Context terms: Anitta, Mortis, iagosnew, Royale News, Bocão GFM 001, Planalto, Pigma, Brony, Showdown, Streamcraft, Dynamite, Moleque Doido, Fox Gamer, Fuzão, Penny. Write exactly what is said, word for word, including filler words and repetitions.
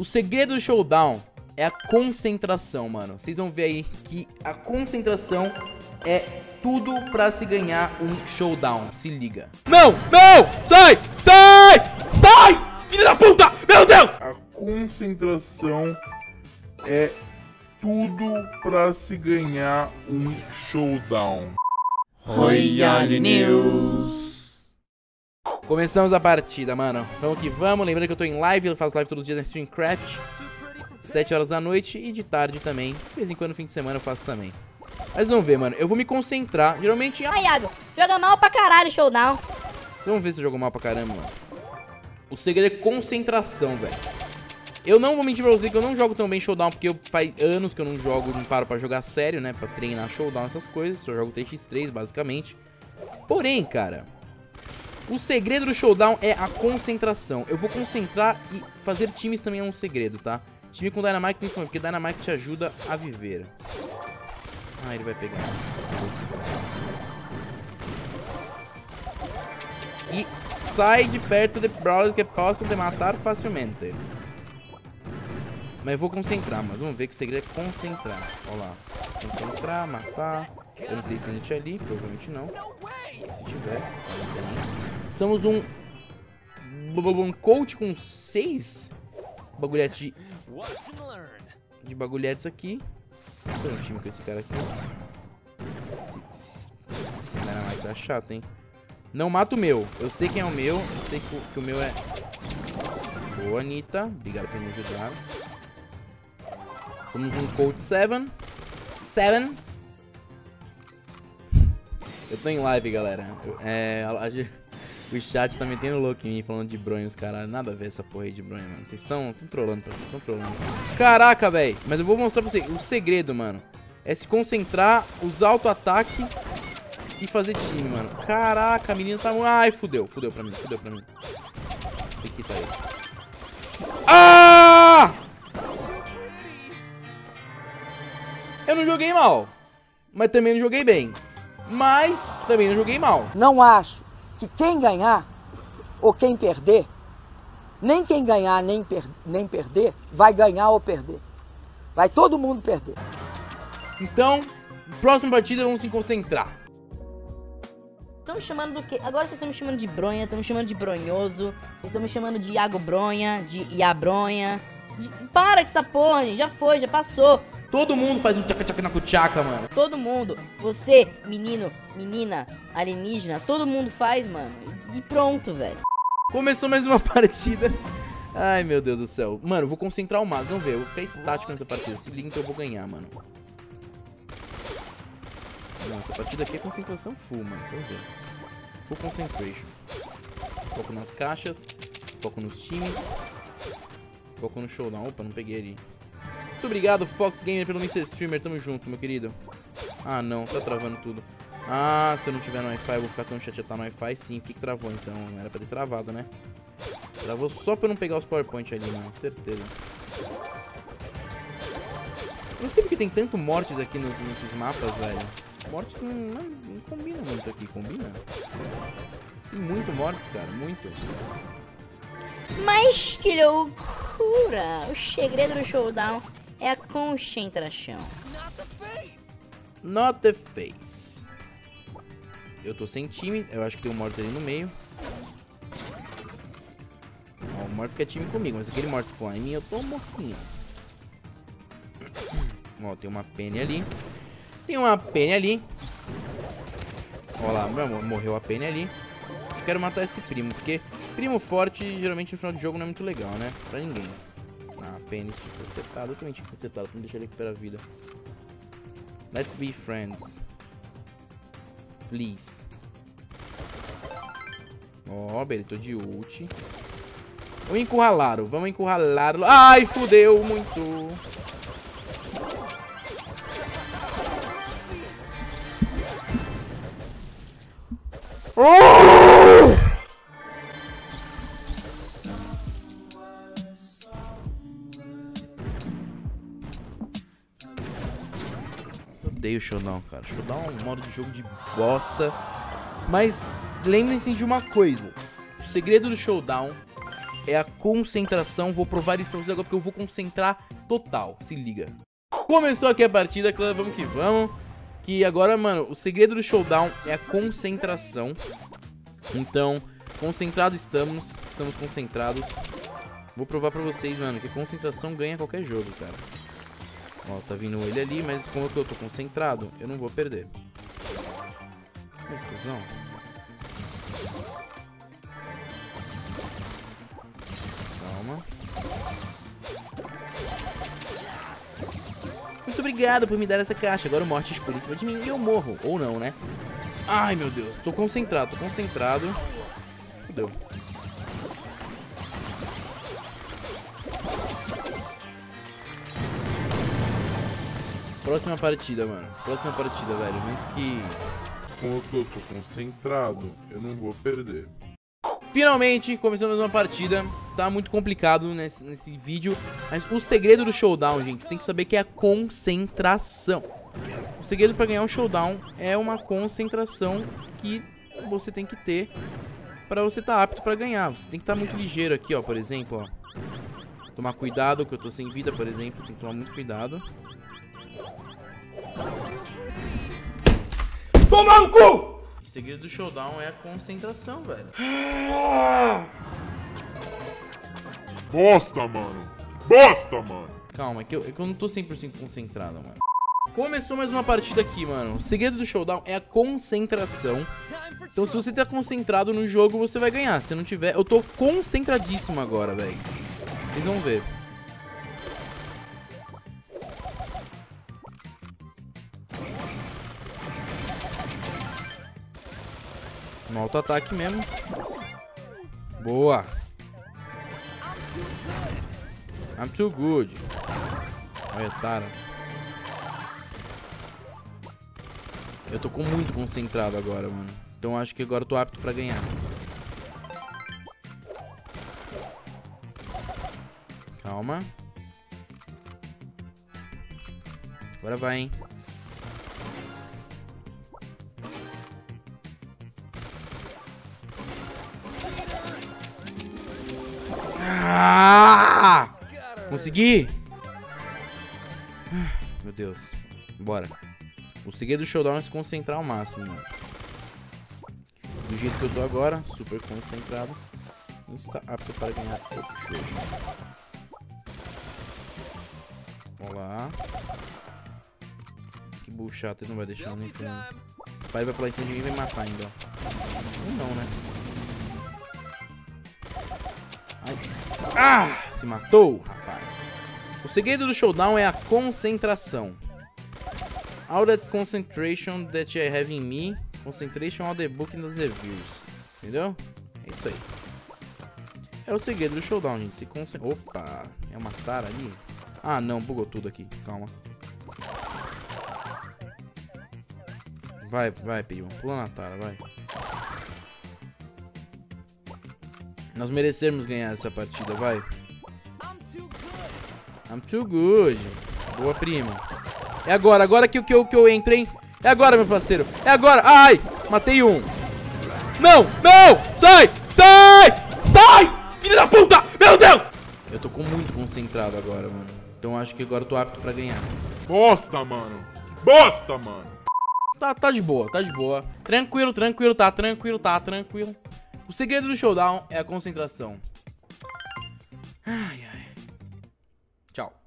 O segredo do Showdown é a concentração, mano. Vocês vão ver aí que a concentração é tudo pra se ganhar um Showdown. Se liga. Não! Não! Sai! Sai! Sai! Filha da puta! Meu Deus! A concentração é tudo pra se ganhar um Showdown. Royale News. Começamos a partida, mano. Vamos que vamos. Lembrando que eu tô em live. Eu faço live todos os dias na Streamcraft, sete horas da noite e de tarde também. De vez em quando, no fim de semana, eu faço também. Mas vamos ver, mano. Eu vou me concentrar. Geralmente... Ai, Iago, joga mal pra caralho, Showdown. Vamos ver se eu jogo mal pra caramba, mano. O segredo é concentração, velho. Eu não vou mentir pra você que eu não jogo tão bem Showdown, porque eu, faz anos que eu não jogo, não paro pra jogar sério, né? Pra treinar Showdown, essas coisas. Só jogo três contra três, basicamente. Porém, cara, o segredo do Showdown é a concentração. Eu vou concentrar e fazer times também é um segredo, tá? Time com Dynamite principalmente, porque Dynamite te ajuda a viver. Ah, ele vai pegar. E sai de perto de brawlers que possam te matar facilmente. Mas eu vou concentrar, mas vamos ver que o segredo é concentrar. Olha lá. Concentrar, matar. Eu não sei se a gente é ali, provavelmente não. Se tiver. Somos um... um coach com seis bagulhetes de... de bagulhetes aqui. Vamos fazer um time com esse cara aqui. Esse, esse Dynamite tá chato, hein? Não mata o meu. Eu sei quem é o meu. Eu sei que o, que o meu é... Boa, Anitta. Obrigado por me ajudar. Somos um Cold sete. sete. Eu tô em live, galera. É... O chat tá metendo louco em mim, falando de Brony, os caralho. Nada a ver essa porra aí de Brony, mano. Vocês estão trolando, parceiro. Estão trolando. Caraca, velho. Mas eu vou mostrar pra vocês. O segredo, mano, é se concentrar, usar auto-ataque e fazer time, mano. Caraca, a menina tá... Ai, fudeu. Fudeu pra mim. Fudeu pra mim. Aqui tá ele. Ah! Eu não joguei mal. Mas também não joguei bem. Mas também não joguei mal. Não acho que quem ganhar ou quem perder, nem quem ganhar nem, per nem perder, vai ganhar ou perder. Vai todo mundo perder. Então, próxima partida vamos se concentrar. Estão me chamando do quê? Agora vocês estão me chamando de Bronha, estão me chamando de Bronhoso, estão me chamando de Iago Bronha, de Iabronha. De... Para com essa porra, gente. Já foi, já passou. Todo mundo faz um tchaca-tchaca na cuchaca, mano. Todo mundo. Você, menino, menina, alienígena, todo mundo faz, mano. E pronto, velho. Começou mais uma partida. Ai, meu Deus do céu. Mano, eu vou concentrar o máximo. Vamos ver, eu vou ficar estático nessa partida. Se liga, eu vou ganhar, mano. Nossa, a partida aqui é concentração full, mano. Vamos ver. Full concentration. Foco nas caixas. Foco nos times. Foco no Showdown. Opa, não peguei ali. Muito obrigado, Fox Gamer, pelo Mister Streamer. Tamo junto, meu querido. Ah, não. Tá travando tudo. Ah, se eu não tiver no Wi-Fi, eu vou ficar tão chateado no Wi-Fi. Sim, o que que travou, então? Não era pra ter travado, né? Travou só pra eu não pegar os PowerPoint ali, mano. Certeza. Eu não sei porque tem tanto Mortis aqui nos, nesses mapas, velho. Mortis não, não, não combina muito aqui. Combina? Tem muito Mortis, cara. Muito. Mas que loucura! O segredo do Showdown é a concentração. Not the face. Not the face. Eu tô sem time. Eu acho que tem um Mortis ali no meio. Ó, o Mortis quer time comigo, mas aquele Mortis que lá em mim, eu tô mortinho. Ó, tem uma Penny ali. Tem uma Penny ali. Ó lá, morreu a Penny ali. Eu quero matar esse primo, porque primo forte, geralmente no final do jogo não é muito legal, né? Pra ninguém. Ah, a Penny tinha que ser acertada. Eu também tinha que ser acertada pra não deixar ele recuperar a vida. Let's be friends. Please. Ó, oh, Berito de ult. Vamos encurralá-lo. Vamos encurralá-lo. Ai, fudeu muito. Oh! Odeio o Showdown, cara. Showdown é um modo de jogo de bosta. Mas lembrem-se de uma coisa. O segredo do Showdown é a concentração. Vou provar isso pra vocês agora, porque eu vou concentrar total. Se liga. Começou aqui a partida, clã. Vamos que vamos. Que agora, mano, o segredo do showdown é a concentração. Então, concentrado estamos. Estamos concentrados. Vou provar pra vocês, mano, que concentração ganha qualquer jogo, cara. Ó, tá vindo ele ali, mas como eu tô concentrado, eu não vou perder. Ô, Fuzão. Calma. Muito obrigado por me dar essa caixa. Agora o Mortis por em cima de mim e eu morro. Ou não, né? Ai, meu Deus. Tô concentrado, tô concentrado. Fudeu. Próxima partida, mano. Próxima partida, velho. Antes que... Como eu tô concentrado, eu não vou perder. Finalmente, começamos uma partida. Tá muito complicado nesse, nesse vídeo. Mas o segredo do showdown, gente, você tem que saber que é a concentração. O segredo pra ganhar um showdown é uma concentração que você tem que ter pra você tá apto pra ganhar. Você tem que estar tá muito ligeiro aqui, ó, por exemplo, ó. Tomar cuidado, que eu tô sem vida, por exemplo. Tem que tomar muito cuidado. Toma no cu! O segredo do showdown é a concentração, velho. Bosta, mano. Bosta, mano. Calma, é que eu, é que eu não tô cem por cento concentrado, mano. Começou mais uma partida aqui, mano. O segredo do showdown é a concentração. Então, se você tá concentrado no jogo, você vai ganhar. Se não tiver... Eu tô concentradíssimo agora, velho. Vocês vão ver. Um auto-ataque mesmo. Boa. I'm too good. Olha, Tara. Eu tô com muito concentrado agora, mano. Então acho que agora eu tô apto pra ganhar. Calma. Agora vai, hein. Ah! Consegui! Meu Deus. Bora. O segredo do showdown é se concentrar ao máximo, mano. Do jeito que eu tô agora, super concentrado. Não está apto para ganhar outro jogo. Vamos lá. Que bull chato, ele não vai deixar nem pra mim. Esse pai vai pra lá em cima de mim e vai matar ainda, ó. Ou não, né? Ah, se matou, rapaz. O segredo do showdown é a concentração. All that concentration that I have in me. Concentration all the book in the reviews. Entendeu? É isso aí. É o segredo do showdown, gente. Se concentra... Opa, é uma tara ali? Ah, não, bugou tudo aqui. Calma. Vai, vai, Pigma. Pula na tara, vai. Nós merecemos ganhar essa partida, vai. I'm too good. Boa, prima. É agora, agora que, que, que eu entro, hein? É agora, meu parceiro. É agora. Ai, matei um. Não, não. Sai, sai, sai. Filha da puta. Meu Deus. Eu tô com muito concentrado agora, mano. Então acho que agora eu tô apto pra ganhar. Bosta, mano. Bosta, mano. Tá, tá de boa, tá de boa. Tranquilo, tranquilo, tá, tranquilo, tá, tranquilo. O segredo do showdown é a concentração. Ai, ai. Tchau.